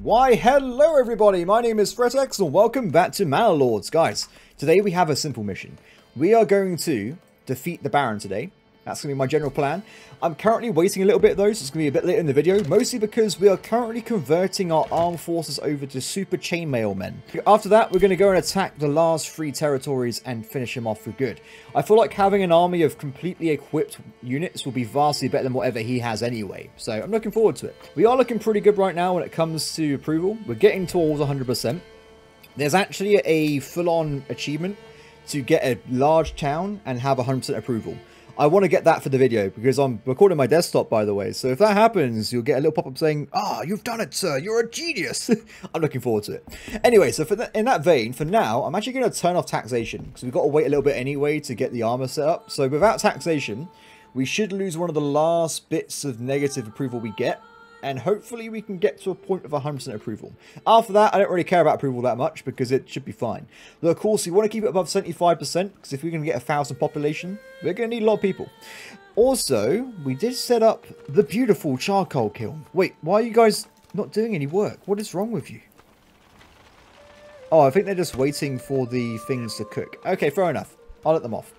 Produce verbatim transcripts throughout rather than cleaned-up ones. Why hello everybody, my name is ThreatX and welcome back to Manor Lords. Guys, today we have a simple mission. We are going to defeat the Baron today. That's going to be my general plan. I'm currently waiting a little bit though, so it's going to be a bit later in the video, mostly because we are currently converting our armed forces over to super chainmail men. After that, we're going to go and attack the last three territories and finish them off for good. I feel like having an army of completely equipped units will be vastly better than whatever he has anyway, so I'm looking forward to it. We are looking pretty good right now when it comes to approval. We're getting towards one hundred percent. There's actually a full-on achievement to get a large town and have one hundred percent approval. I want to get that for the video because I'm recording my desktop, by the way. So if that happens, you'll get a little pop-up saying, "Ah, oh, you've done it, sir. You're a genius." I'm looking forward to it. Anyway, so for th in that vein, for now, I'm actually going to turn off taxation because we've got to wait a little bit anyway to get the armor set up. So without taxation, we should lose one of the last bits of negative approval we get. And hopefully we can get to a point of one hundred percent approval. After that, I don't really care about approval that much because it should be fine. Though, of course, you want to keep it above seventy-five percent because if we're going to get a thousand population, we're going to need a lot of people. Also, we did set up the beautiful charcoal kiln. Wait, why are you guys not doing any work? What is wrong with you? Oh, I think they're just waiting for the things to cook. Okay, fair enough. I'll let them off.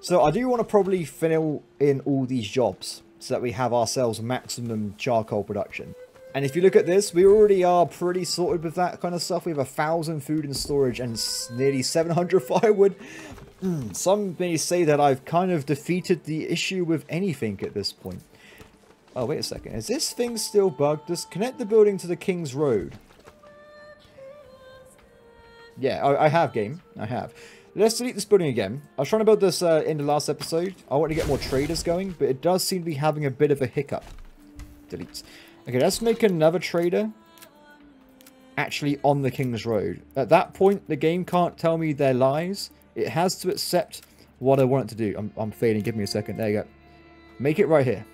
So I do want to probably fill in all these jobs, so that we have ourselves maximum charcoal production. And if you look at this, we already are pretty sorted with that kind of stuff. We have a thousand food and storage and nearly seven hundred firewood. Mm, some may say that I've kind of defeated the issue with anything at this point. Oh, wait a second. Is this thing still bugged? Just connect the building to the King's Road. Yeah, I, I have, game. I have. Let's delete this building again. I was trying to build this uh, in the last episode. I want to get more traders going, but it does seem to be having a bit of a hiccup. Delete. Okay, let's make another trader actually on the King's Road. At that point, the game can't tell me their lies. It has to accept what I want it to do. I'm, I'm failing. Give me a second. There you go. Make it right here.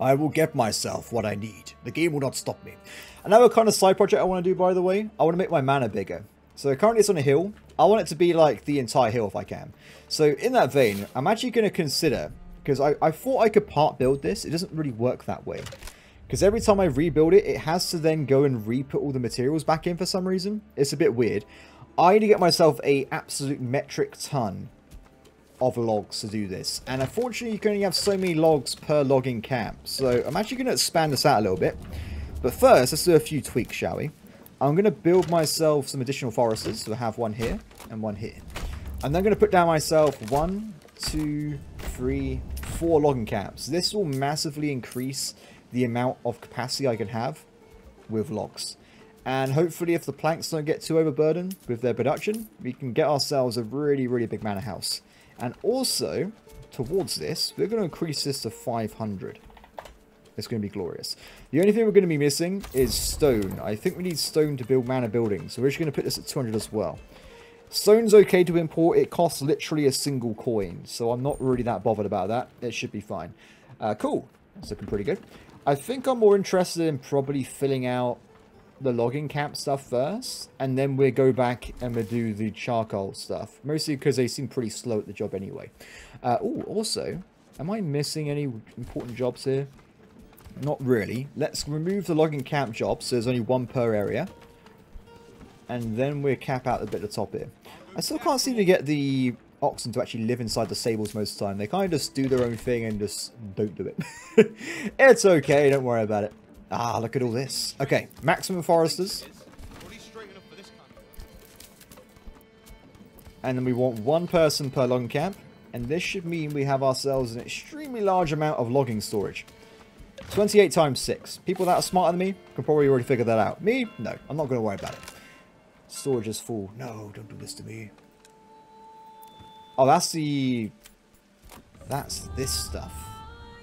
I will get myself what I need. The game will not stop me. Another kind of side project I want to do, by the way. I want to make my manor bigger. So currently it's on a hill. I want it to be like the entire hill if I can. So in that vein, I'm actually going to consider, because I, I thought I could part build this. It doesn't really work that way. Because every time I rebuild it, it has to then go and re-put all the materials back in for some reason. It's a bit weird. I need to get myself a absolute metric ton of logs to do this. And unfortunately, you can only have so many logs per logging camp. So I'm actually going to expand this out a little bit. But first, let's do a few tweaks, shall we? I'm going to build myself some additional foresters. So I have one here and one here. And then I'm going to put down myself one, two, three, four logging camps. This will massively increase the amount of capacity I can have with logs. And hopefully if the planks don't get too overburdened with their production, we can get ourselves a really, really big manor house. And also, towards this, we're going to increase this to five hundred. It's going to be glorious. The only thing we're going to be missing is stone. I think we need stone to build manor buildings. So we're just going to put this at two hundred as well. Stone's okay to import. It costs literally a single coin. So I'm not really that bothered about that. It should be fine. Uh, cool. That's looking pretty good. I think I'm more interested in probably filling out the logging camp stuff first. And then we'll go back and we'll do the charcoal stuff. Mostly because they seem pretty slow at the job anyway. Uh, oh, also, am I missing any important jobs here? Not really. Let's remove the logging camp job, so there's only one per area. And then we'll cap out the bit at the top here. I still can't seem to get the oxen to actually live inside the stables most of the time. They kind of just do their own thing and just don't do it. It's okay, don't worry about it. Ah, look at all this. Okay, maximum foresters. And then we want one person per logging camp. And this should mean we have ourselves an extremely large amount of logging storage. twenty-eight times six. People that are smarter than me can probably already figure that out. Me? No. I'm not going to worry about it. Storage is full. No, don't do this to me. Oh, that's the... That's this stuff.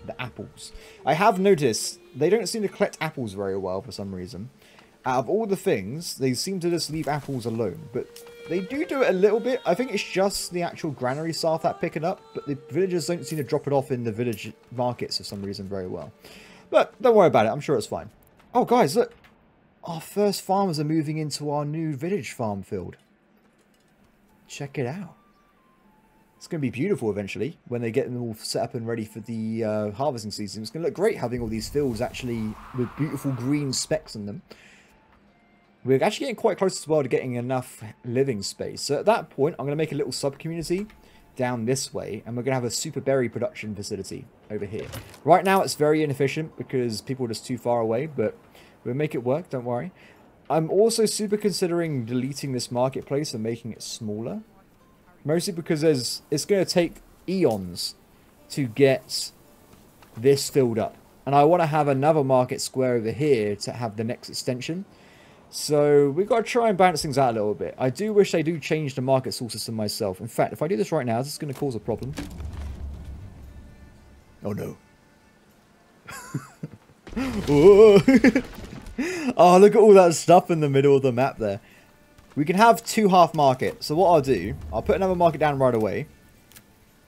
The apples. I have noticed they don't seem to collect apples very well for some reason. Out of all the things, they seem to just leave apples alone. But they do do it a little bit. I think it's just the actual granary staff that pick it up. But the villagers don't seem to drop it off in the village markets for some reason very well. But don't worry about it. I'm sure it's fine. Oh, guys, look. Our first farmers are moving into our new village farm field. Check it out. It's going to be beautiful eventually when they get them all set up and ready for the uh, harvesting season. It's going to look great having all these fields actually with beautiful green specks in them. We're actually getting quite close as well to getting enough living space. So at that point, I'm going to make a little sub-community down this way, and we're going to have a super berry production facility over here. Right now, it's very inefficient because people are just too far away, but we'll make it work, don't worry. I'm also super considering deleting this marketplace and making it smaller. Mostly because there's, it's going to take eons to get this filled up. And I want to have another market square over here to have the next extension. So we've got to try and balance things out a little bit. I do wish they do change the market source system myself. In fact, if I do this right now, this is going to cause a problem. Oh, no. Oh. Oh, look at all that stuff in the middle of the map there. We can have two half market. So what I'll do, I'll put another market down right away.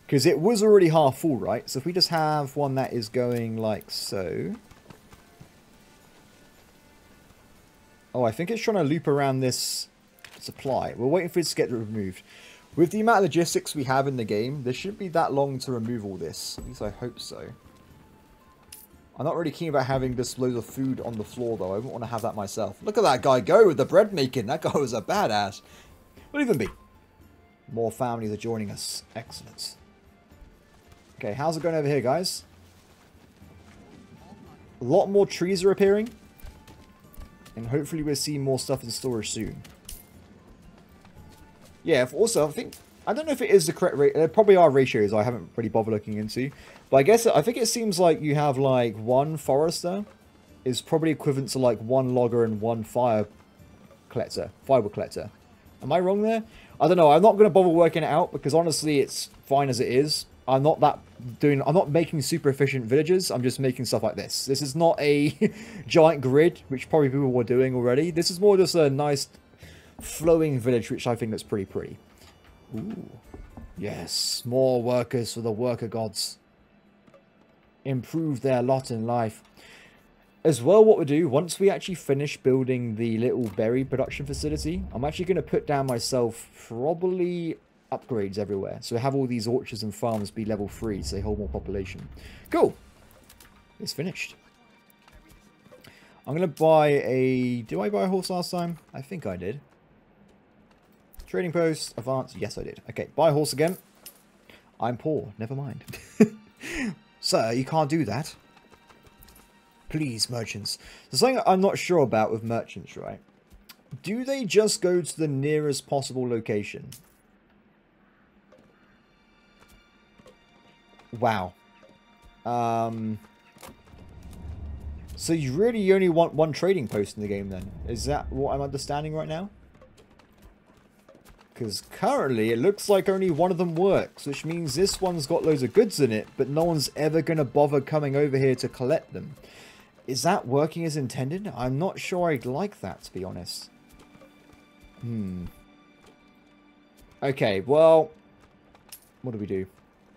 Because it was already half full, right? So if we just have one that is going like so. Oh, I think it's trying to loop around this supply. We're waiting for it to get removed. With the amount of logistics we have in the game, there shouldn't be that long to remove all this. At least I hope so. I'm not really keen about having just loads of food on the floor, though. I wouldn't want to have that myself. Look at that guy go with the bread making. That guy was a badass. What even be? More families are joining us. Excellent. Okay, how's it going over here, guys? A lot more trees are appearing. And hopefully we'll see more stuff in storage soon. Yeah, also, I think... I don't know if it is the correct rate. There probably are ratios I haven't really bothered looking into. But I guess, I think it seems like you have like one forester is probably equivalent to like one logger and one fire collector, fiber collector. Am I wrong there? I don't know. I'm not going to bother working it out because honestly, it's fine as it is. I'm not that doing, I'm not making super efficient villages. I'm just making stuff like this. This is not a giant grid, which probably people were doing already. This is more just a nice flowing village, which I think that's pretty pretty. Ooh. Yes, more workers for the worker gods. Improve their lot in life. As well, what we do, once we actually finish building the little berry production facility, I'm actually going to put down myself probably upgrades everywhere. So have all these orchards and farms be level three so they hold more population. Cool. It's finished. I'm going to buy a... Did I buy a horse last time? I think I did. Trading post, advance. Yes, I did. Okay, buy a horse again. I'm poor. Never mind. Sir, you can't do that. Please, merchants. There's something I'm not sure about with merchants, right? Do they just go to the nearest possible location? Wow. Um... So you really only want one trading post in the game then? Is that what I'm understanding right now? Because currently it looks like only one of them works, which means this one's got loads of goods in it, but no one's ever going to bother coming over here to collect them. Is that working as intended? I'm not sure I'd like that, to be honest. Hmm. Okay, well, what do we do?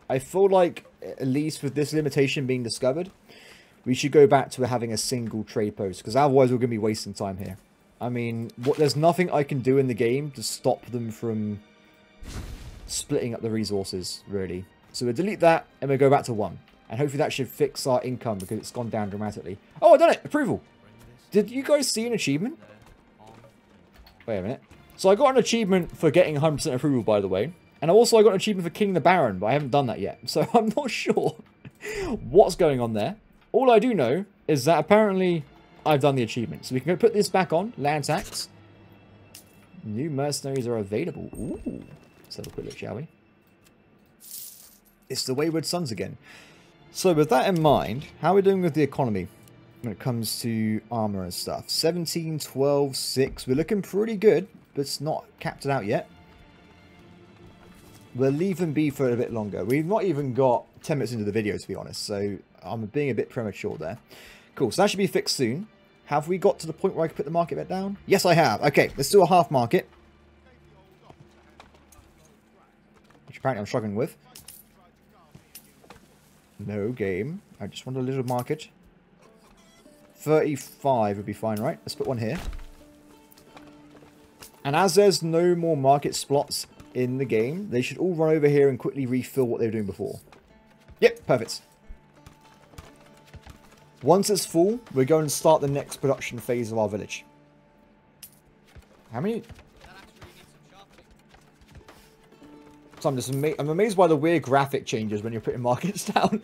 I feel like, at least with this limitation being discovered, we should go back to having a single trade post, because otherwise we're going to be wasting time here. I mean, what, there's nothing I can do in the game to stop them from splitting up the resources, really. So we'll delete that, and we'll go back to one. And hopefully that should fix our income, because it's gone down dramatically. Oh, I've done it! Approval! Did you guys see an achievement? Wait a minute. So I got an achievement for getting one hundred percent approval, by the way. And also I got an achievement for killing the Baron, but I haven't done that yet. So I'm not sure what's going on there. All I do know is that apparently... I've done the achievement. So we can put this back on. Land tax. New mercenaries are available. Ooh. Let's have a quick look, shall we? It's the Wayward Sons again. So with that in mind, how are we doing with the economy when it comes to armor and stuff? seventeen, twelve, six. We're looking pretty good, but it's not capped out yet. We'll leave them be for a bit longer. We've not even got ten minutes into the video, to be honest. So I'm being a bit premature there. Cool. So that should be fixed soon. Have we got to the point where I can put the market bet down? Yes, I have. Okay, let's do a half market. Which apparently I'm struggling with. No game. I just want a little market. thirty-five would be fine, right? Let's put one here. And as there's no more market spots in the game, they should all run over here and quickly refill what they were doing before. Yep, perfect. Once it's full, we're going to start the next production phase of our village. How many? So I'm just ama I'm amazed by the weird graphic changes when you're putting markets down.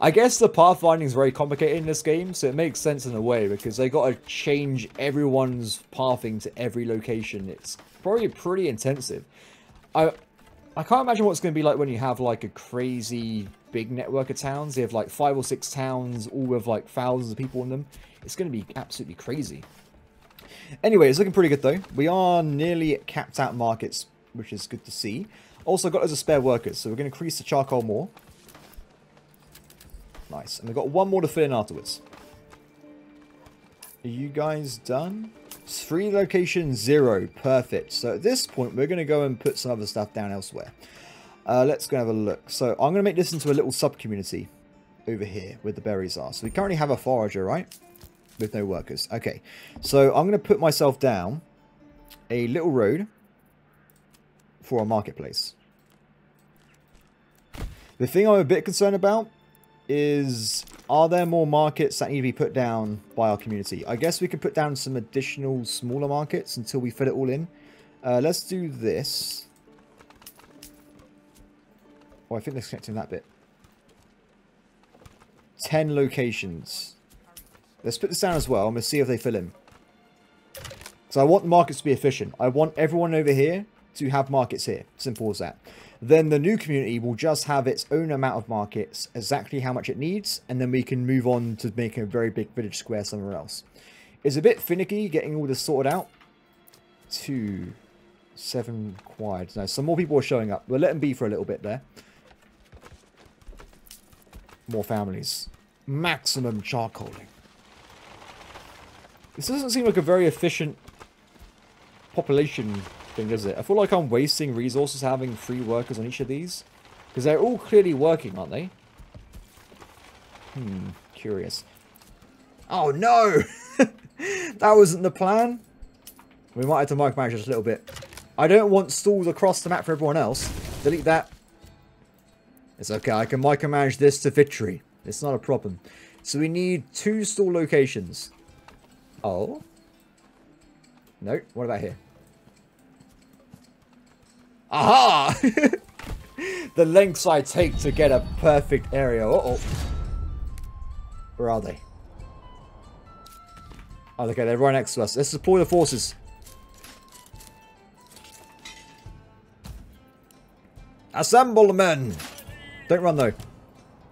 I guess the pathfinding is very complicated in this game, so it makes sense in a way because they got to change everyone's pathing to every location. It's probably pretty intensive. I I can't imagine what it's going to be like when you have like a crazy big network of towns. You have like five or six towns, all with like thousands of people in them. It's going to be absolutely crazy. Anyway, it's looking pretty good though. We are nearly capped out markets, which is good to see. Also got as a spare workers, so we're going to increase the charcoal more. Nice. And we've got one more to fill in afterwards. Are you guys done? Three location zero. Perfect. So at this point, we're going to go and put some other stuff down elsewhere. Uh, let's go have a look. So I'm going to make this into a little sub-community over here where the berries are. So we currently have a forager, right? With no workers. Okay. So I'm going to put myself down a little road for a marketplace. The thing I'm a bit concerned about is, are there more markets that need to be put down by our community? I guess we could put down some additional smaller markets until we fill it all in. Uh, let's do this. Oh, I think they're connecting that bit. ten locations. Let's put this down as well. I'm going to see if they fill in. So I want the markets to be efficient. I want everyone over here to have markets here. Simple as that. Then the new community will just have its own amount of markets, exactly how much it needs, and then we can move on to making a very big village square somewhere else. It's a bit finicky getting all this sorted out. Two, seven required. Now, some more people are showing up. We'll let them be for a little bit there. More families. Maximum charcoaling. This doesn't seem like a very efficient population thing, is it? I feel like I'm wasting resources having three workers on each of these, because they're all clearly working, aren't they? Hmm, curious. Oh no! That wasn't the plan. We might have to micromanage just a little bit. I don't want stalls across the map for everyone else. Delete that. It's okay, I can micromanage this to victory. It's not a problem. So we need two stall locations. Oh? No, what about here? Aha! The lengths I take to get a perfect area. Uh-oh. Where are they? Oh, okay, they're right next to us. Let's deploy the forces. Assemble, men! Don't run, though.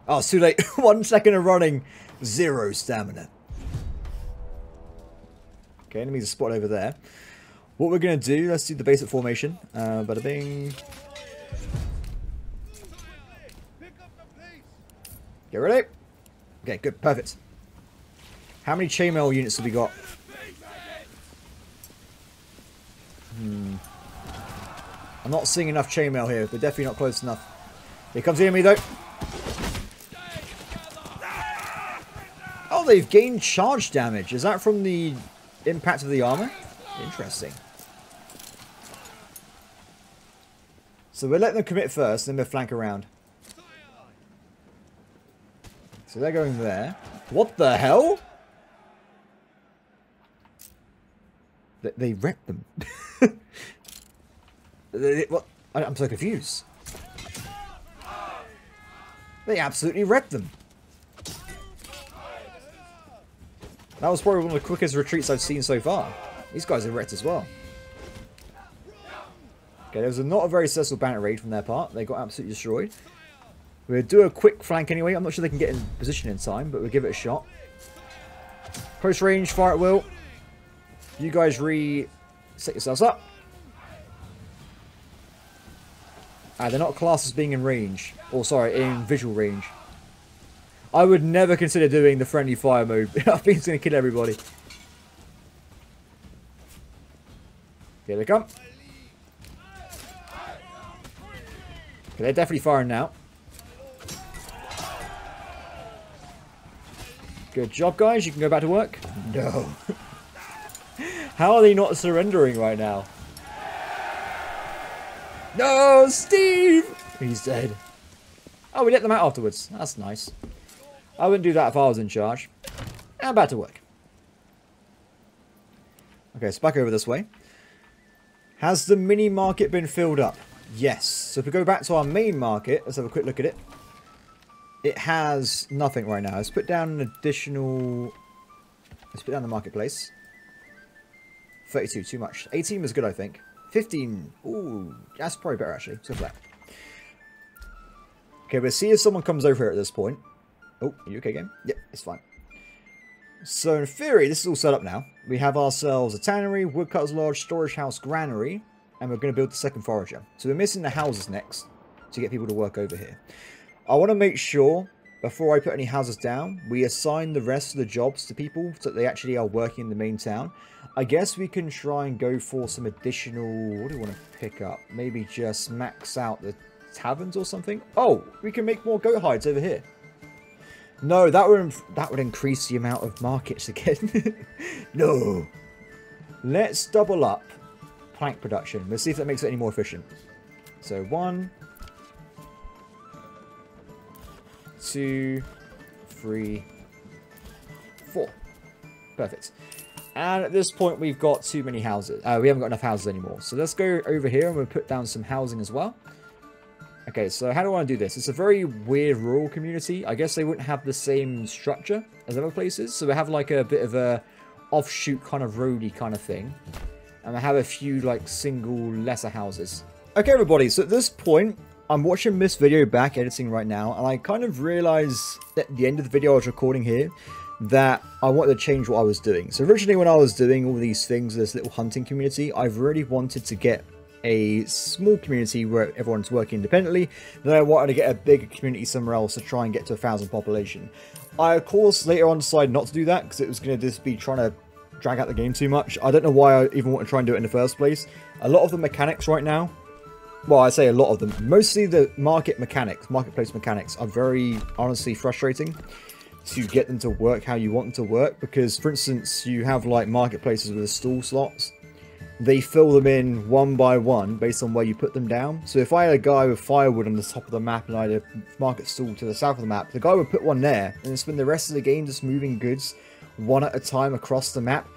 Oh, it's too late. One second of running. Zero stamina. Okay, enemies are spotted over there. What we're going to do, let's do the basic formation. Uh, bada bing. Get ready. Okay, good. Perfect. How many chainmail units have we got? Hmm. I'm not seeing enough chainmail here. They're definitely not close enough. Here comes the enemy, though. Oh, they've gained charge damage. Is that from the impact of the armor? Interesting. So we'll let them commit first, and then we'll flank around. So they're going there. What the hell? They, they wrecked them. they, what? I, I'm so confused. They absolutely wrecked them. That was probably one of the quickest retreats I've seen so far. These guys are wrecked as well. Okay, there was a not a very successful banner raid from their part. They got absolutely destroyed. We'll do a quick flank anyway. I'm not sure they can get in position in time, but we'll give it a shot. Close range, fire at will. You guys re-set yourselves up. Ah, they're not classed as being in range. Or, sorry, in visual range. I would never consider doing the friendly fire mode. I think it's going to kill everybody. Here they come. Okay, they're definitely firing now. Good job, guys. You can go back to work. No. How are they not surrendering right now? No, Steve! He's dead. Oh, we let them out afterwards. That's nice. I wouldn't do that if I was in charge. And back to work. Okay, so back over this way. Has the mini market been filled up? Yes. So if we go back to our main market, let's have a quick look at it. It has nothing right now. Let's put down an additional... Let's put down the marketplace. thirty-two, too much. eighteen was good, I think. fifteen. Ooh, that's probably better, actually. Let's go for that. Okay, we'll see if someone comes over here at this point. Oh, are you okay, game? Yep, it's fine. So, in theory, this is all set up now. We have ourselves a tannery, woodcutter's lodge, storage house, granary, and we're going to build the second forager. So, we're missing the houses next to get people to work over here. I want to make sure, before I put any houses down, we assign the rest of the jobs to people so that they actually are working in the main town. I guess we can try and go for some additional... What do we want to pick up? Maybe just max out the taverns or something? Oh, we can make more goat hides over here. No, that would, that would increase the amount of markets again. No. Let's double up plank production. Let's see if that makes it any more efficient. So one, two, three, four. Perfect. And at this point, we've got too many houses. Uh, we haven't got enough houses anymore. So let's go over here and we'll put down some housing as well. Okay, so how do I want to do this? It's a very weird rural community. I guess they wouldn't have the same structure as other places. So we have like a bit of a offshoot kind of roady kind of thing. And I have a few like single lesser houses. Okay, everybody. So at this point, I'm watching this video back editing right now. And I kind of realized at the end of the video I was recording here that I wanted to change what I was doing. So originally when I was doing all these things, this little hunting community, I've really wanted to get a small community where everyone's working independently. Then I wanted to get a bigger community somewhere else to try and get to a thousand population. I of course later on decided not to do that because it was going to just be trying to drag out the game too much. I don't know why I even want to try and do it in the first place. A lot of the mechanics right now, well, I say a lot of them, mostly the market mechanics, marketplace mechanics are very honestly frustrating to get them to work how you want them to work, because for instance you have like marketplaces with stall slots. They fill them in one by one based on where you put them down. So if I had a guy with firewood on the top of the map and I had a market stall to the south of the map, the guy would put one there and then spend the rest of the game just moving goods one at a time across the map.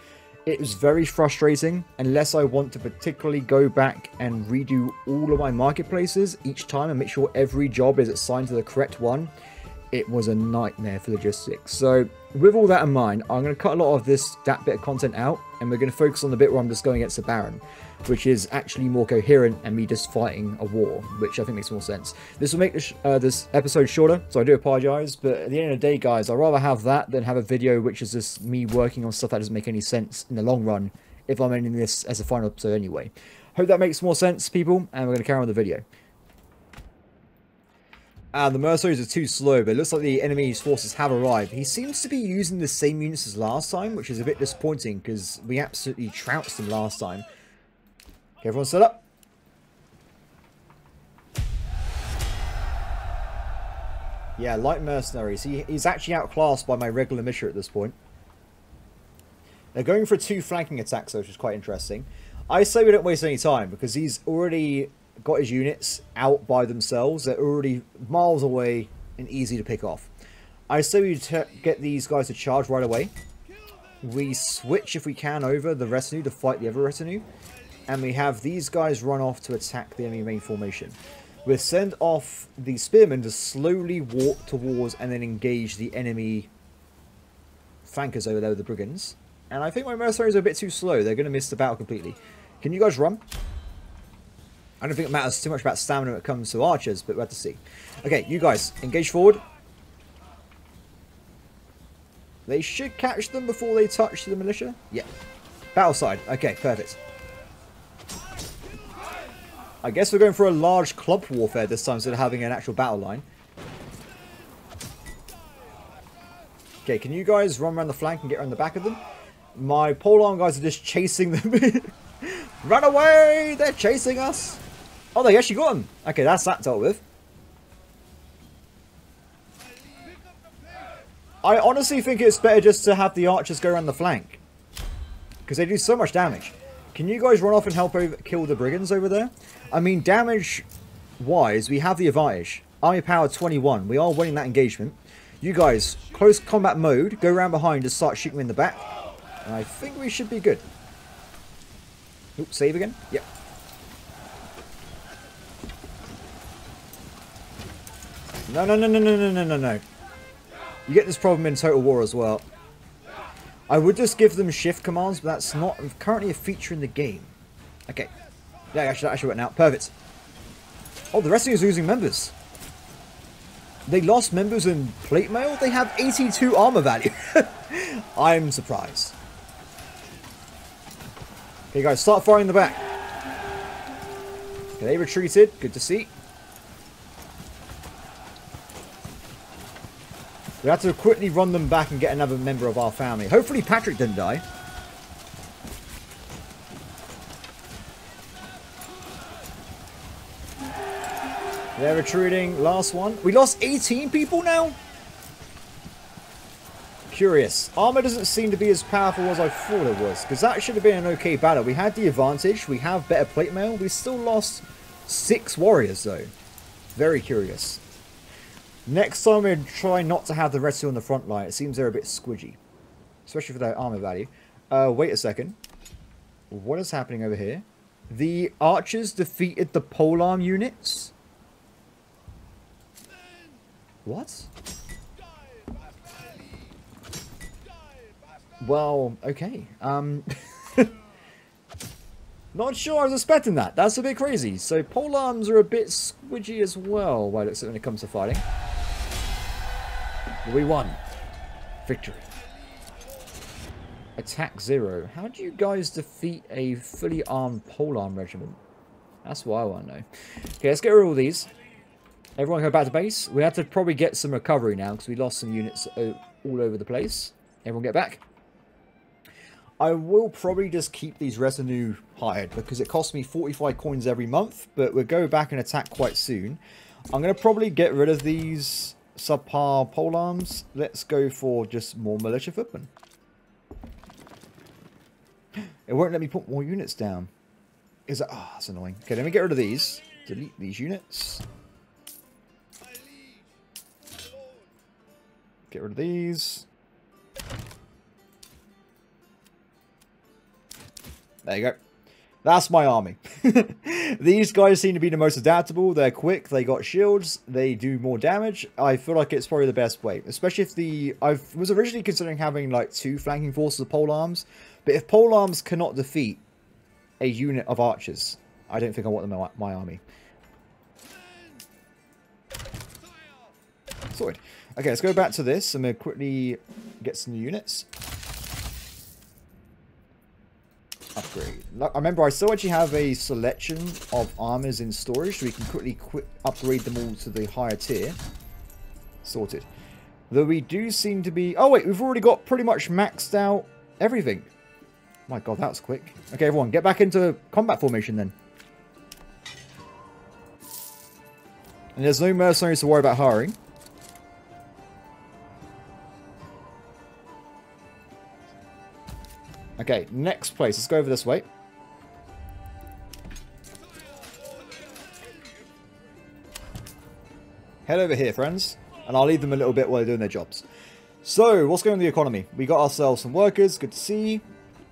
It was very frustrating unless I want to particularly go back and redo all of my marketplaces each time and make sure every job is assigned to the correct one. It was a nightmare for logistics. So with all that in mind, I'm going to cut a lot of this, that bit of content out, and we're going to focus on the bit where I'm just going against the Baron, which is actually more coherent and me just fighting a war, which I think makes more sense. This will make this, uh, this episode shorter, so I do apologize, but at the end of the day, guys, I'd rather have that than have a video which is just me working on stuff that doesn't make any sense in the long run if I'm ending this as a final episode anyway. Hope that makes more sense, people, and we're going to carry on with the video. Ah, uh, the mercenaries are too slow, but it looks like the enemy's forces have arrived. He seems to be using the same units as last time, which is a bit disappointing, because we absolutely trounced them last time. Okay, everyone set up? Yeah, light mercenaries. He, he's actually outclassed by my regular militia at this point. They're going for two flanking attacks, though, which is quite interesting. I say we don't waste any time, because he's already... got his units out by themselves. They're already miles away and easy to pick off. I say we get these guys to charge right away. We switch, if we can, over the retinue to fight the other retinue. And we have these guys run off to attack the enemy main formation. We'll send off the spearmen to slowly walk towards and then engage the enemy flankers over there with the brigands. And I think my mercenaries are a bit too slow. They're going to miss the battle completely. Can you guys run? I don't think it matters too much about stamina when it comes to archers, but we'll have to see. Okay, you guys, engage forward. They should catch them before they touch the militia. Yeah. Battle side. Okay, perfect. I guess we're going for a large club warfare this time instead of having an actual battle line. Okay, can you guys run around the flank and get around the back of them? My polearm guys are just chasing them. Run away! They're chasing us! Oh, they actually got him. Okay, that's that dealt with. I honestly think it's better just to have the archers go around the flank, because they do so much damage. Can you guys run off and help over kill the brigands over there? I mean, damage-wise, we have the advantage. Army power twenty-one. We are winning that engagement. You guys, close combat mode. Go around behind and start shooting them in the back. And I think we should be good. Oops, save again. Yep. No, no, no, no, no, no, no, no, no. You get this problem in Total War as well. I would just give them shift commands, but that's not currently a feature in the game. Okay. Yeah, actually, that actually went out. Perfect. Oh, the wrestling is losing members. They lost members in plate mail? They have eighty-two armor value. I'm surprised. Okay, guys, start firing the back. Okay, they retreated. Good to see. We have to quickly run them back and get another member of our family. Hopefully Patrick didn't die. They're retreating. Last one. We lost eighteen people now? Curious. Armor doesn't seem to be as powerful as I thought it was. Because that should have been an okay battle. We had the advantage. We have better plate mail. We still lost six warriors though. Very curious. Next time we'll try not to have the red seal on the front line. It seems they're a bit squidgy. Especially for their armor value. Uh, wait a second. What is happening over here? The archers defeated the polearm units? What? Well, okay. Um, not sure I was expecting that. That's a bit crazy. So polearms are a bit squidgy as well by the looks of it when it comes to fighting. We won. Victory. Attack zero. How do you guys defeat a fully armed polearm regiment? That's what I want to know. Okay, let's get rid of all these. Everyone go back to base. We have to probably get some recovery now because we lost some units all over the place. Everyone get back. I will probably just keep these retinue hired because it costs me forty-five coins every month. But we'll go back and attack quite soon. I'm going to probably get rid of these subpar polearms. Let's go for just more militia footmen. It won't let me put more units down. Is that? Ah, oh, that's annoying. Okay, let me get rid of these. Delete these units. Get rid of these. There you go. That's my army. These guys seem to be the most adaptable. They're quick. They got shields. They do more damage. I feel like it's probably the best way. Especially if the... I was originally considering having like two flanking forces of polearms. But if polearms cannot defeat a unit of archers, I don't think I want them in my army. Sword. Okay, let's go back to this and we'll quickly get some new units. Upgrade. Remember, I still actually have a selection of armors in storage, so we can quickly quick upgrade them all to the higher tier. Sorted. Though we do seem to be... Oh, wait, we've already got pretty much maxed out everything. My god, that was quick. Okay, everyone, get back into combat formation then. And there's no mercenaries to worry about hiring. Okay, next place. Let's go over this way. Head over here, friends. And I'll leave them a little bit while they're doing their jobs. So, what's going on in the economy? We got ourselves some workers. Good to see.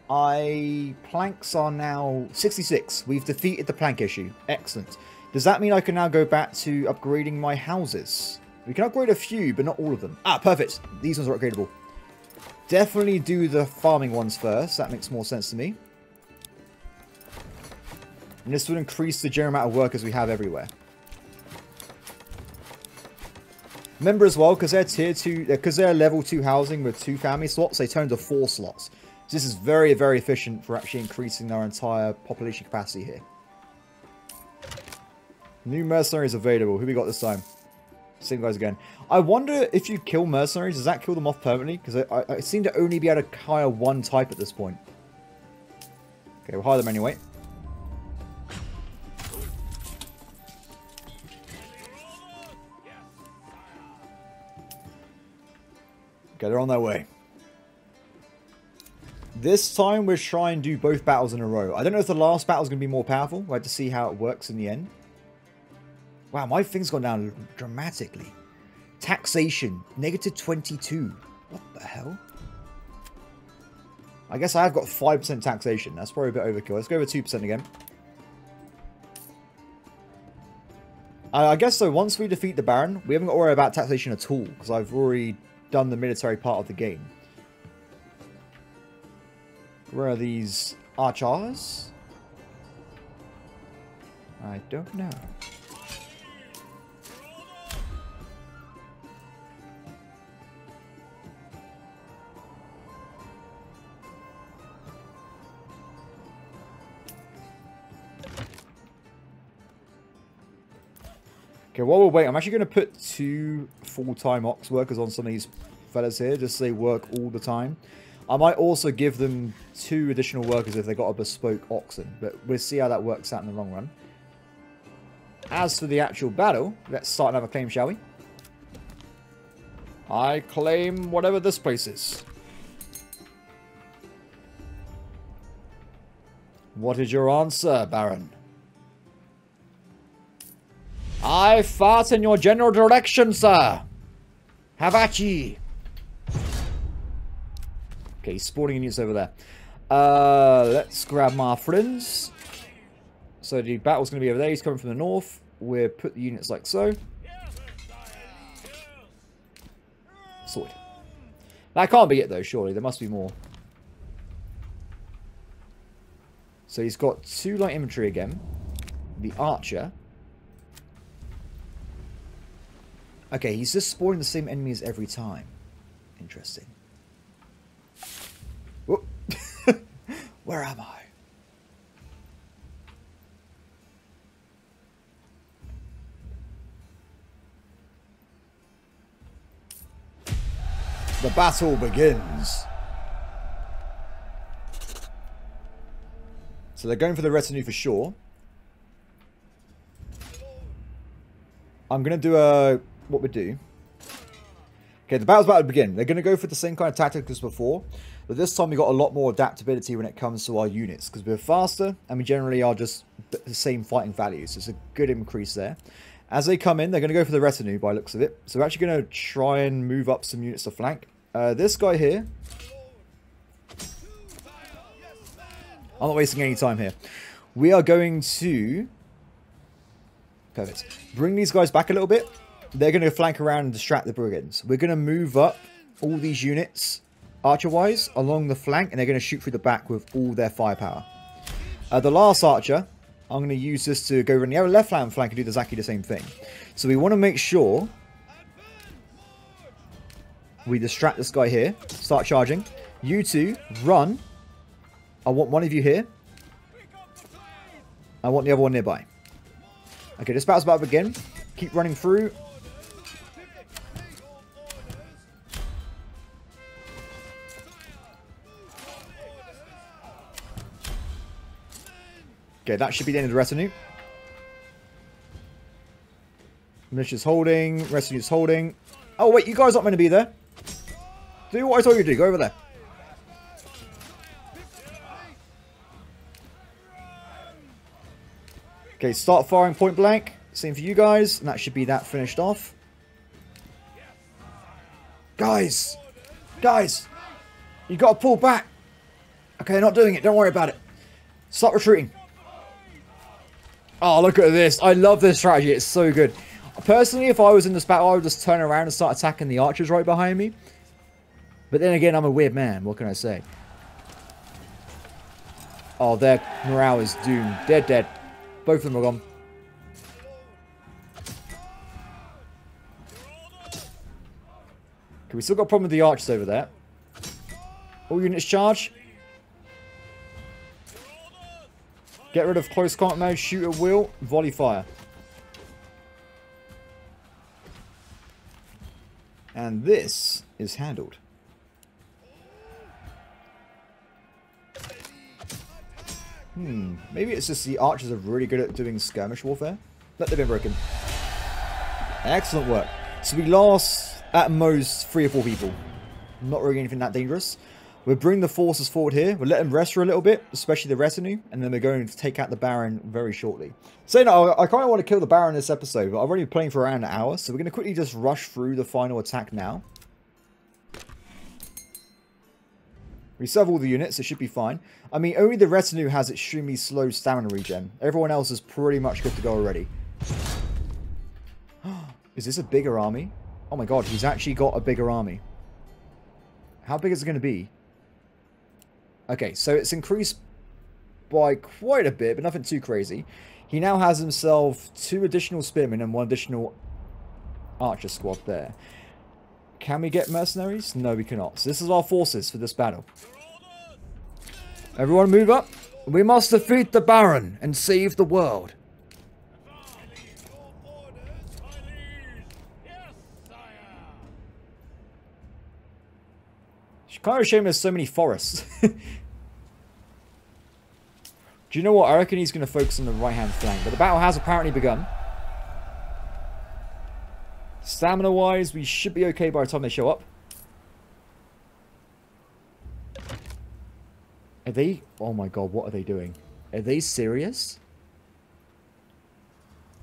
I... Planks are now sixty-six. We've defeated the plank issue. Excellent. Does that mean I can now go back to upgrading my houses? We can upgrade a few, but not all of them. Ah, perfect. These ones are upgradable. Definitely do the farming ones first. That makes more sense to me. And this will increase the general amount of workers we have everywhere. Remember as well, because they're tier two, because they're level two housing with two family slots, they turn to four slots. So this is very, very efficient for actually increasing our entire population capacity here. New mercenaries available. Who we got this time? Same guys again. I wonder if you kill mercenaries, does that kill them off permanently? Because I, I, I seem to only be able to hire one type at this point. Okay, we'll hire them anyway. Okay, they're on their way. This time we're trying to do both battles in a row. I don't know if the last battle is going to be more powerful. We'll have to see how it works in the end. Wow, my thing's gone down dramatically. Taxation, negative twenty-two. What the hell? I guess I have got five percent taxation. That's probably a bit overkill. Let's go over two percent again. I guess so, once we defeat the Baron, we haven't got to worry about taxation at all, because I've already done the military part of the game. Where are these archers? I don't know. Okay, while we're waiting, I'm actually going to put two full-time ox workers on some of these fellas here, just so they work all the time. I might also give them two additional workers if they got a bespoke oxen, but we'll see how that works out in the long run. As for the actual battle, let's start another claim, shall we? I claim whatever this place is. What is your answer, Baron? I fart in your general direction, sir. Have at ye. Okay, sporting units over there. Uh, let's grab my friends. So the battle's going to be over there. He's coming from the north. We'll put the units like so. Sword. That can't be it, though, surely. There must be more. So he's got two light infantry again. The archer. Okay, he's just spawning the same enemies every time. Interesting. Whoop. Where am I? The battle begins. So they're going for the retinue for sure. I'm going to do a... What we do. Okay, the battle's about to begin. They're going to go for the same kind of tactics as before, but this time we got a lot more adaptability when it comes to our units, because we're faster and we generally are just the same fighting values. It's a good increase there. As they come in, they're going to go for the retinue by the looks of it. So we're actually going to try and move up some units to flank. Uh, this guy here. I'm not wasting any time here. We are going to... Perfect. Bring these guys back a little bit. They're going to flank around and distract the brigands. We're going to move up all these units, archer-wise, along the flank, and they're going to shoot through the back with all their firepower. Uh, the last archer, I'm going to use this to go around the other left-hand flank and do exactly the same thing. So we want to make sure we distract this guy here. Start charging. You two, run. I want one of you here. I want the other one nearby. Okay, this battle's about to begin. Keep running through. Okay, that should be the end of the retinue. Militia's holding. Retinue's holding. Oh, wait. You guys aren't meant to be there. Do what I told you to do. Go over there. Okay, start firing point blank. Same for you guys. And that should be that finished off. Guys. Guys. You got to pull back. Okay, not doing it. Don't worry about it. Stop retreating. Oh, look at this. I love this strategy. It's so good. Personally, if I was in this battle, I would just turn around and start attacking the archers right behind me. But then again, I'm a weird man. What can I say? Oh, their morale is doomed. They're dead. Both of them are gone. Okay, we still got a problem with the archers over there. All units charge. Get rid of close combat mode, shoot at will, volley fire. And this is handled. Hmm, maybe it's just the archers are really good at doing skirmish warfare. Let them be broken. Excellent work. So we lost at most three or four people. Not really anything that dangerous. We'll bring the forces forward here. We'll let them rest for a little bit, especially the retinue, and then we're going to take out the Baron very shortly. So, you know, I kind of want to kill the Baron this episode, but I've already been playing for around an hour, so we're going to quickly just rush through the final attack now. We still have all the units, so it should be fine. I mean, only the retinue has extremely slow stamina regen. Everyone else is pretty much good to go already. Is this a bigger army? Oh my god, he's actually got a bigger army. How big is it going to be? Okay, so it's increased by quite a bit, but nothing too crazy. He now has himself two additional spearmen and one additional archer squad there. Can we get mercenaries? No, we cannot. So this is our forces for this battle. Everyone move up. We must defeat the Baron and save the world. It's kind of a shame there's so many forests. Do you know what? I reckon he's going to focus on the right-hand flank. But the battle has apparently begun. Stamina-wise, we should be okay by the time they show up. Are they... Oh my god, what are they doing? Are they serious?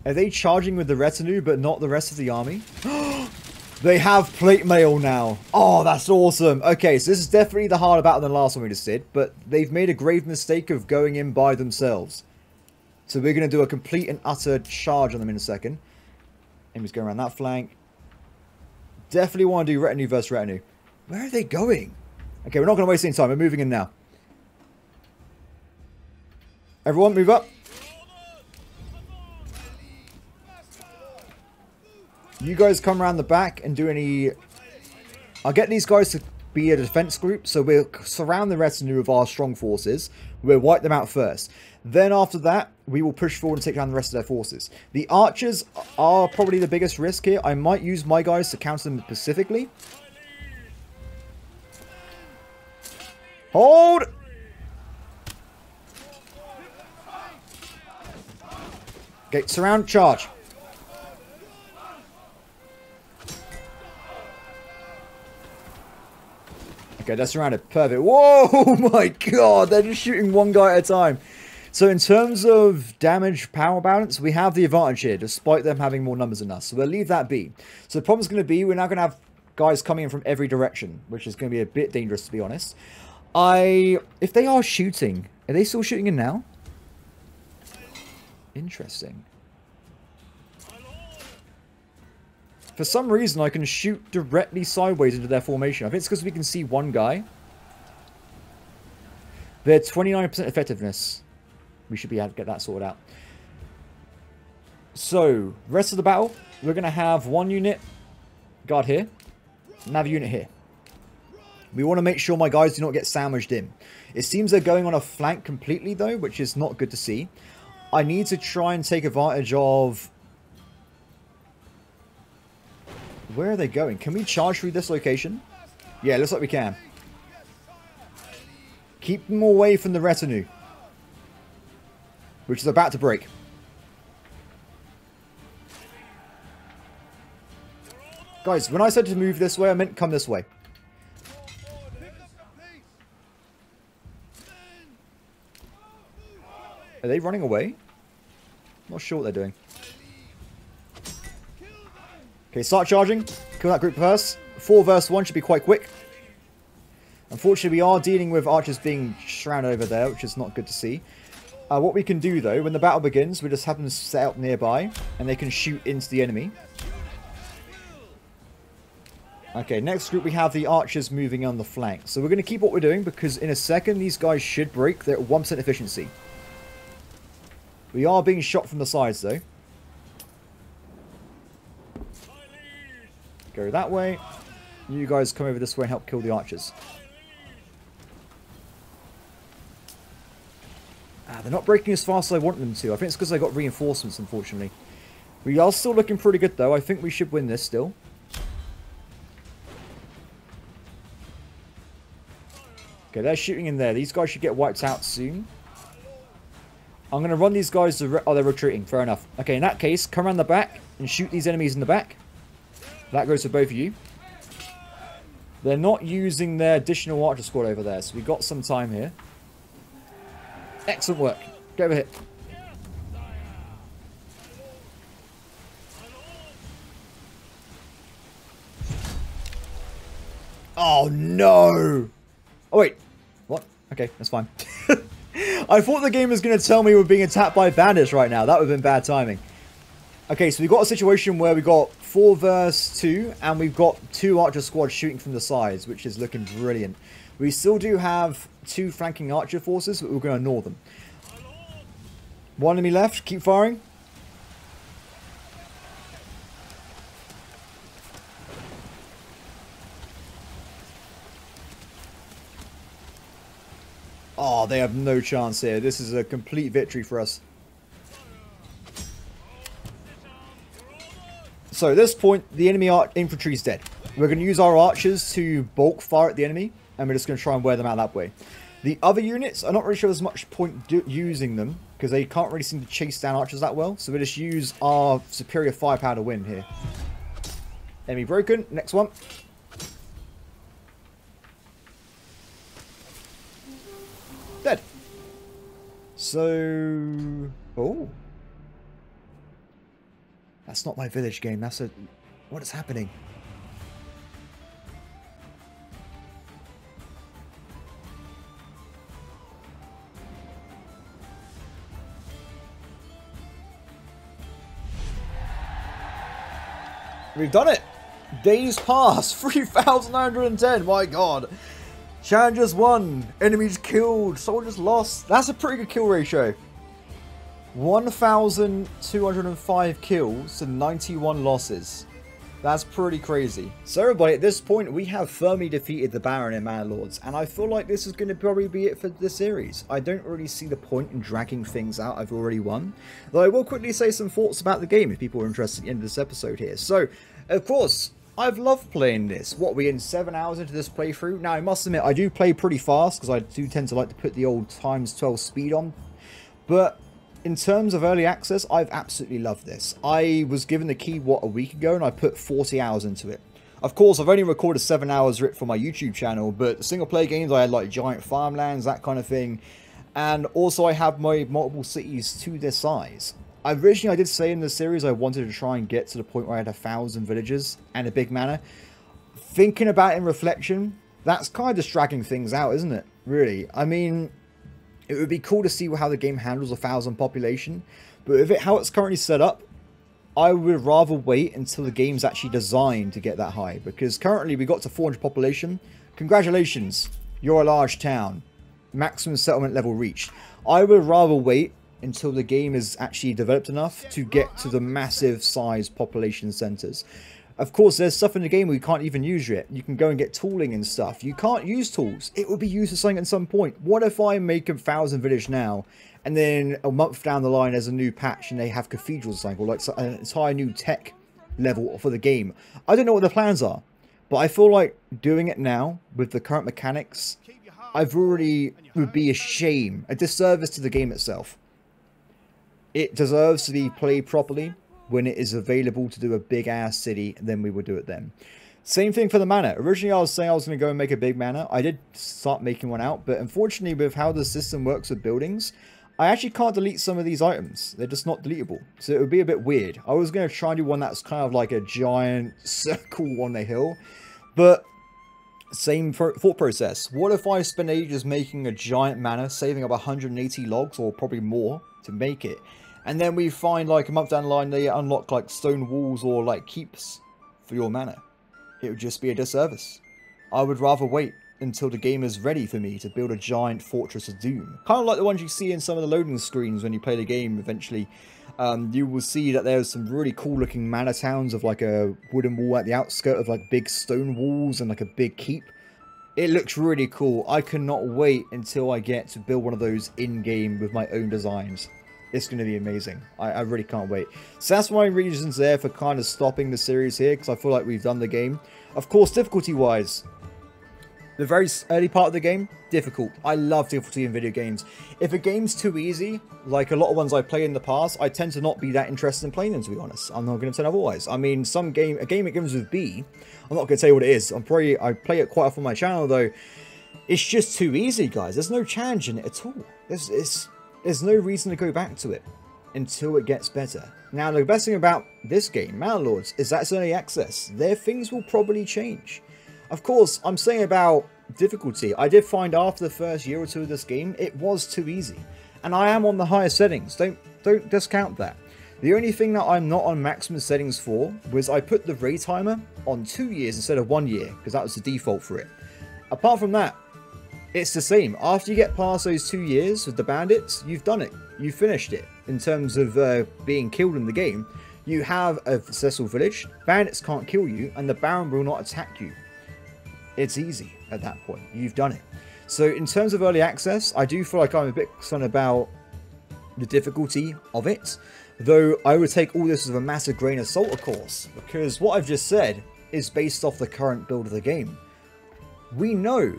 Are they charging with the retinue, but not the rest of the army? They have plate mail now. Oh, that's awesome. Okay, so this is definitely the harder battle than the last one we just did, but they've made a grave mistake of going in by themselves. So we're going to do a complete and utter charge on them in a second. He's going around that flank. Definitely want to do retinue versus retinue. Where are they going? Okay, we're not going to waste any time. We're moving in now. Everyone, move up. You guys come around the back and do any... I'll get these guys to be a defense group. So we'll surround the retinue of our strong forces. We'll wipe them out first. Then after that, we will push forward and take down the rest of their forces. The archers are probably the biggest risk here. I might use my guys to counter them specifically. Hold! Okay, surround, charge. Okay, that's surrounded. Perfect. Whoa, my god, they're just shooting one guy at a time. So in terms of damage power balance, we have the advantage here, despite them having more numbers than us. So we'll leave that be. So the problem's going to be, we're now going to have guys coming in from every direction, which is going to be a bit dangerous, to be honest. I, if they are shooting, are they still shooting in now? Interesting. For some reason, I can shoot directly sideways into their formation. I think it's because we can see one guy. They're twenty-nine percent effectiveness. We should be able to get that sorted out. So, rest of the battle, we're going to have one unit guard here, and have a unit here. We want to make sure my guys do not get sandwiched in. It seems they're going on a flank completely, though, which is not good to see. I need to try and take advantage of... Where are they going? Can we charge through this location? Yeah, looks like we can. Keep them away from the retinue, which is about to break. Guys, when I said to move this way, I meant come this way. Are they running away? Not sure what they're doing. Okay, start charging. Kill that group first. Four versus one should be quite quick. Unfortunately, we are dealing with archers being surrounded over there, which is not good to see. Uh, what we can do, though, when the battle begins, we just have them set up nearby, and they can shoot into the enemy. Okay, next group we have the archers moving on the flank. So we're going to keep what we're doing, because in a second, these guys should break. They're at one percent efficiency. We are being shot from the sides, though. Go that way. You guys come over this way and help kill the archers. Ah, they're not breaking as fast as I want them to. I think it's because I got reinforcements, unfortunately. We are still looking pretty good, though. I think we should win this still. Okay, they're shooting in there. These guys should get wiped out soon. I'm going to run these guys... To re oh, they're retreating. Fair enough. Okay, in that case, come around the back and shoot these enemies in the back. That goes for both of you. They're not using their additional archer squad over there, so we've got some time here. Excellent work. Get over here. Oh, no. Oh, wait. What? Okay, that's fine. I thought the game was going to tell me we're being attacked by bandits right now. That would have been bad timing. Okay, so we've got a situation where we've got four versus two, and we've got two archer squads shooting from the sides, which is looking brilliant. We still do have two flanking archer forces, but we're going to ignore them. One enemy left. Keep firing. Oh, they have no chance here. This is a complete victory for us. So at this point, the enemy infantry is dead. We're going to use our archers to bulk fire at the enemy, and we're just going to try and wear them out that way. The other units, I'm not really sure there's much point do using them, because they can't really seem to chase down archers that well. So we'll just use our superior firepower to win here. Enemy broken. Next one. Dead. So... Oh. That's not my village game. That's a... What is happening? We've done it. Days pass. three thousand nine hundred ten. My God. Challengers won. Enemies killed. Soldiers lost. That's a pretty good kill ratio. one thousand two hundred five kills to ninety-one losses. That's pretty crazy. So everybody, at this point, we have firmly defeated the Baron in Manor Lords, and I feel like this is going to probably be it for the series. I don't really see the point in dragging things out. I've already won. Though I will quickly say some thoughts about the game if people are interested at the end of this episode here. So, of course, I've loved playing this. What, we're in seven hours into this playthrough? Now, I must admit, I do play pretty fast, because I do tend to like to put the old times twelve speed on. But... in terms of early access, I've absolutely loved this. I was given the key, what, a week ago, and I put forty hours into it. Of course, I've only recorded seven hours for my YouTube channel, but single-player games, I had, like, giant farmlands, that kind of thing. And also, I have my multiple cities to their size. Originally, I did say in the series I wanted to try and get to the point where I had a thousand villages and a big manor. Thinking about it in reflection, that's kind of just dragging things out, isn't it? Really. I mean... it would be cool to see how the game handles a thousand population, but with it how it's currently set up, I would rather wait until the game's actually designed to get that high, because currently we got to four hundred population. Congratulations, you're a large town. Maximum settlement level reached. I would rather wait until the game is actually developed enough to get to the massive size population centers. Of course, there's stuff in the game we can't even use yet. You can go and get tooling and stuff. You can't use tools. It will be used for something at some point. What if I make a thousand village now, and then a month down the line there's a new patch and they have cathedrals or something, or like an entire new tech level for the game? I don't know what the plans are, but I feel like doing it now with the current mechanics, I've already would be a shame, a disservice to the game itself. It deserves to be played properly. When it is available to do a big ass city, then we will do it then. Same thing for the manor. Originally I was saying I was going to go and make a big manor. I did start making one out, but unfortunately with how the system works with buildings, I actually can't delete some of these items. They're just not deletable. So it would be a bit weird. I was going to try and do one that's kind of like a giant circle on the hill, but same thought process. What if I spend ages making a giant manor, saving up one hundred eighty logs or probably more to make it? And then we find, like, a month down the line, they unlock, like, stone walls or, like, keeps for your manor. It would just be a disservice. I would rather wait until the game is ready for me to build a giant fortress of doom. Kind of like the ones you see in some of the loading screens when you play the game eventually. Um, you will see that there's some really cool-looking manor towns of, like, a wooden wall at the outskirt of, like, big stone walls and, like, a big keep. It looks really cool. I cannot wait until I get to build one of those in-game with my own designs. It's going to be amazing. I, I really can't wait. So that's my reasons there for kind of stopping the series here, because I feel like we've done the game. Of course, difficulty-wise, The very early part of the game, difficult. I love difficulty in video games. If a game's too easy, like a lot of ones I play in the past, I tend to not be that interested in playing them, to be honest. I'm not going to tell otherwise. I mean, some game, a game that begins with B, I'm not going to tell you what it is. I'm probably, I play it quite often on my channel, though. It's just too easy, guys. There's no challenge in it at all. There's, it's, there's no reason to go back to it until it gets better. Now, the best thing about this game, Manor Lords, is that it's early access. Their things will probably change. Of course, I'm saying about difficulty. I did find after the first year or two of this game, it was too easy. And I am on the higher settings. Don't, don't discount that. The only thing that I'm not on maximum settings for was I put the raid timer on two years instead of one year, because that was the default for it. Apart from that, it's the same. After you get past those two years with the bandits, you've done it. You finished it in terms of uh, being killed in the game. You have a successful village, bandits can't kill you, and the Baron will not attack you. It's easy at that point. You've done it. So in terms of early access, I do feel like I'm a bit concerned about the difficulty of it. Though I would take all this with a massive grain of salt, of course, because what I've just said is based off the current build of the game. We know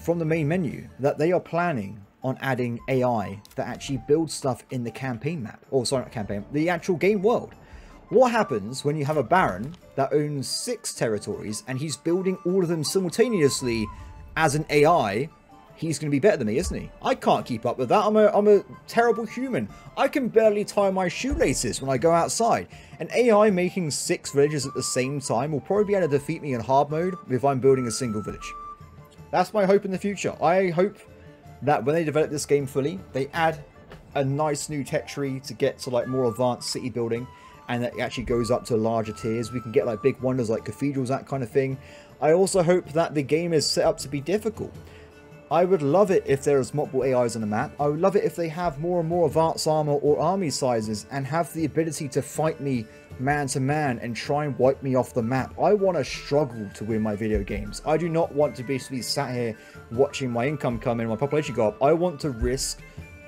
from the main menu that they are planning on adding A I that actually builds stuff in the campaign map. Or oh, sorry, not campaign, the actual game world. What happens when you have a Baron that owns six territories and he's building all of them simultaneously as an A I? He's going to be better than me, isn't he? I can't keep up with that. I'm a, I'm a terrible human. I can barely tie my shoelaces when I go outside. An A I making six villages at the same time will probably be able to defeat me in hard mode if I'm building a single village. That's my hope in the future. I hope that when they develop this game fully, they add a nice new tech tree to get to like more advanced city building, and that it actually goes up to larger tiers. We can get like big wonders like cathedrals, that kind of thing. I also hope that the game is set up to be difficult. I would love it if there is multiple A Is on the map. I would love it if they have more and more advanced armor or army sizes and have the ability to fight me man to man and try and wipe me off the map. I want to struggle to win my video games. I do not want to basically sat here watching my income come in, my population go up. I want to risk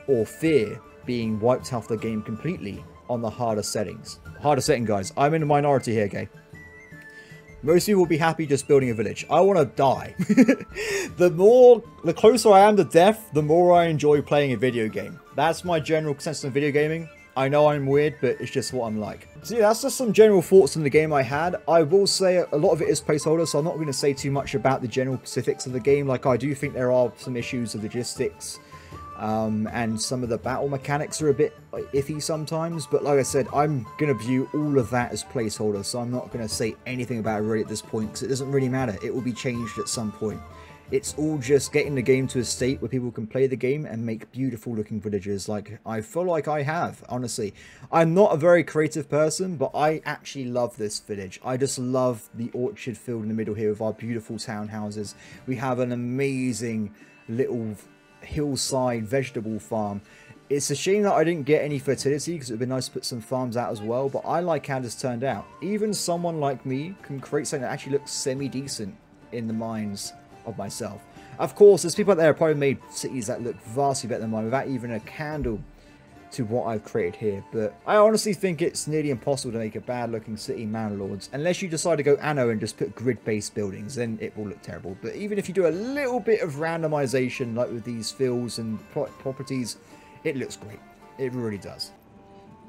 or fear being wiped off the game completely on the harder settings. Harder setting, guys. I'm in a minority here, okay? Most people will be happy just building a village. I want to die. The more, the closer I am to death, the more I enjoy playing a video game. That's my general consensus on video gaming. I know I'm weird, but it's just what I'm like. So yeah, that's just some general thoughts on the game I had. I will say a lot of it is placeholder, so I'm not going to say too much about the general specifics of the game. Like, I do think there are some issues of logistics. Um, and some of the battle mechanics are a bit iffy sometimes, but like I said, I'm going to view all of that as placeholder, so I'm not going to say anything about it really at this point, because it doesn't really matter. It will be changed at some point. It's all just getting the game to a state where people can play the game and make beautiful looking villages like I feel like I have, honestly. I'm not a very creative person, but I actually love this village. I just love the orchard field in the middle here with our beautiful townhouses. We have an amazing little hillside vegetable farm. It's a shame that I didn't get any fertility, because it would be nice to put some farms out as well, but I like how this turned out. Even someone like me can create something that actually looks semi-decent in the minds of myself. Of course, there's people out there who probably made cities that look vastly better than mine without even a candle to what I've created here, but I honestly think it's nearly impossible to make a bad looking city Manor Lords, unless you decide to go anno and just put grid based buildings, then it will look terrible. But even if you do a little bit of randomization, like with these fields and properties, it looks great. It really does.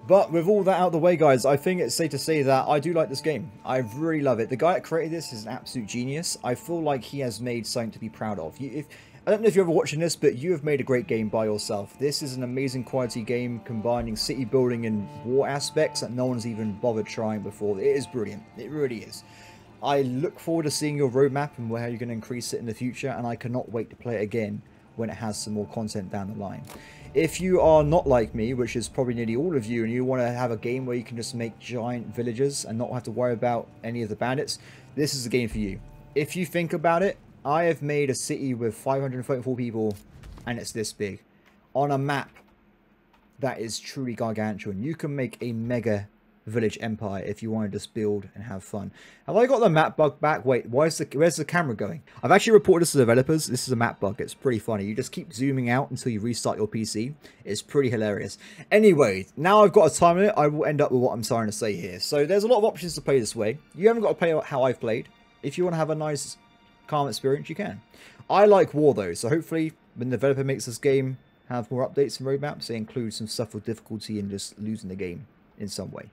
But with all that out of the way, guys, I think it's safe to say that I do like this game. I really love it. The guy that created this is an absolute genius. I feel like he has made something to be proud of. If I don't know if you're ever watching this, but you have made a great game by yourself. This is an amazing quality game combining city building and war aspects that no one's even bothered trying before. It is brilliant. It really is. I look forward to seeing your roadmap and where you're going to increase it in the future, and I cannot wait to play it again when it has some more content down the line. If you are not like me, which is probably nearly all of you, and you want to have a game where you can just make giant villages and not have to worry about any of the bandits, this is a game for you. If you think about it, I have made a city with five hundred thirty-four people, and it's this big, on a map that is truly gargantuan. You can make a mega village empire if you want to just build and have fun. Have I got the map bug back? Wait, why is the, where's the camera going? I've actually reported this to developers. This is a map bug. It's pretty funny. You just keep zooming out until you restart your P C. It's pretty hilarious. Anyway, now I've got a time limit, I will end up with what I'm trying to say here. So there's a lot of options to play this way. You haven't got to play how I've played. If you want to have a nice calm experience you can. I like war though, so hopefully when the developer makes this game have more updates and roadmaps, they include some stuff with difficulty and just losing the game in some way.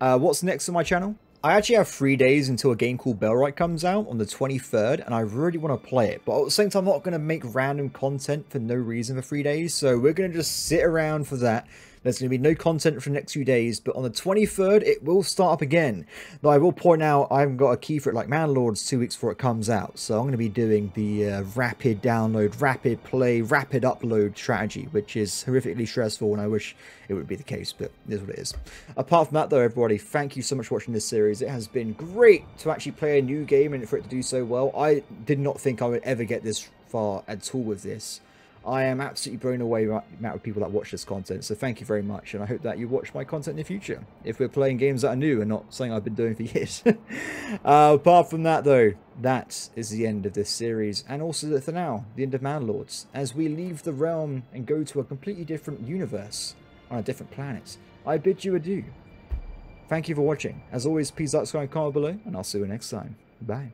Uh, what's next on my channel? I actually have three days until a game called Bellwright comes out on the twenty-third, and I really want to play it, but at the same time I'm not going to make random content for no reason for three days, so we're going to just sit around for that. There's going to be no content for the next few days, but on the twenty-third, it will start up again. Though I will point out, I haven't got a key for it like Manor Lords two weeks before it comes out. So I'm going to be doing the uh, rapid download, rapid play, rapid upload strategy, which is horrifically stressful, and I wish it would be the case, but it is what it is. Apart from that, though, everybody, thank you so much for watching this series. It has been great to actually play a new game and for it to do so well. I did not think I would ever get this far at all with this. I am absolutely blown away by the amount of people that watch this content, so thank you very much, and I hope that you watch my content in the future, if we're playing games that are new and not something I've been doing for years. uh, apart from that, though, that is the end of this series, and also for now, the end of Manor Lords, as we leave the realm and go to a completely different universe on a different planet. I bid you adieu. Thank you for watching. As always, please like, subscribe, comment below, and I'll see you next time. Bye.